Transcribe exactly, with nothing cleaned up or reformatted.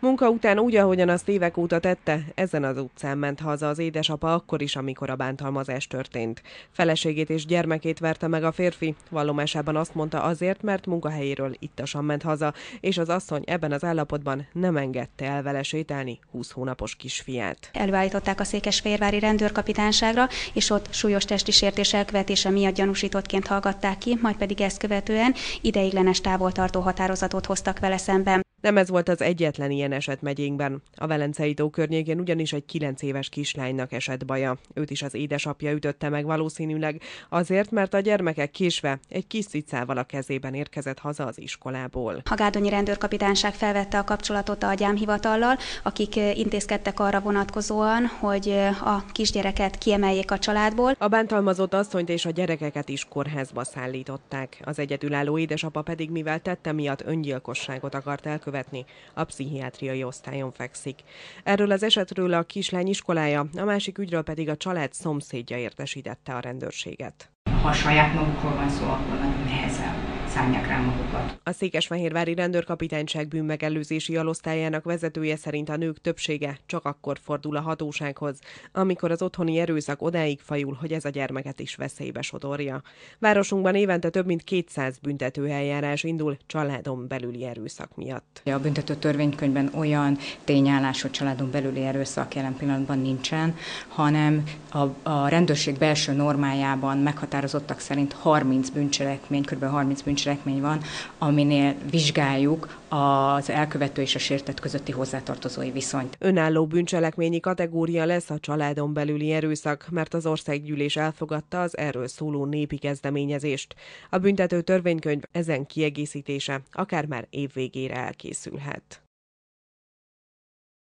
Munka után úgy, ahogyan azt évek óta tette, ezen az utcán ment haza az édesapa akkor is, amikor a bántalmazás történt. Feleségét és gyermekét verte meg a férfi, vallomásában azt mondta azért, mert munkahelyéről ittasan ment haza, és az asszony ebben az állapotban nem engedte el vele sétálni húsz hónapos kisfiát. Előállították a Székesfehérvári Rendőrkapitányságra, és ott súlyos testi sértés elkövetése miatt gyanúsítottként hallgatták ki, majd pedig ezt követően ideiglenes távoltartó határozatot hoztak vele szemben. Nem ez volt az egyetlen ilyen eset megyénkben. A Velencei Tó környékén ugyanis egy kilenc éves kislánynak esett baja. Őt is az édesapja ütötte meg valószínűleg azért, mert a gyermeke késve egy kis cicával a kezében érkezett haza az iskolából. A Gádonyi rendőrkapitányság felvette a kapcsolatot a gyámhivatallal, akik intézkedtek arra vonatkozóan, hogy a kisgyereket kiemeljék a családból. A bántalmazott asszonyt és a gyerekeket is kórházba szállították. Az egyedülálló édesapa pedig, mivel tette miatt öngyilkosságot akart elkövetni, a pszichiátriai osztályon fekszik. Erről az esetről a kislány iskolája, a másik ügyről pedig a család szomszédja értesítette a rendőrséget. Ha saját magukról van szó, akkor nagyon nehezen szánják rá magukat. A Székesfehérvári Rendőrkapitányság bűnmegelőzési alosztályának vezetője szerint a nők többsége csak akkor fordul a hatósághoz, amikor az otthoni erőszak odáig fajul, hogy ez a gyermeket is veszélybe sodorja. Városunkban évente több mint kétszáz büntetőeljárás indul családon belüli erőszak miatt. A büntető törvénykönyvben olyan tényállás, hogy családon belüli erőszak jelen pillanatban nincsen, hanem a, a rendőrség belső normájában meghatározottak szerint harminc bűncselekmény, kb. harminc bűncselekmény van, aminél vizsgáljuk az elkövető és a sértett közötti hozzátartozói viszonyt. Önálló bűncselekményi kategória lesz a családon belüli erőszak, mert az országgyűlés elfogadta az erről szóló népi kezdeményezést. A büntető törvénykönyv ezen kiegészítése akár már év végére elkészülhet.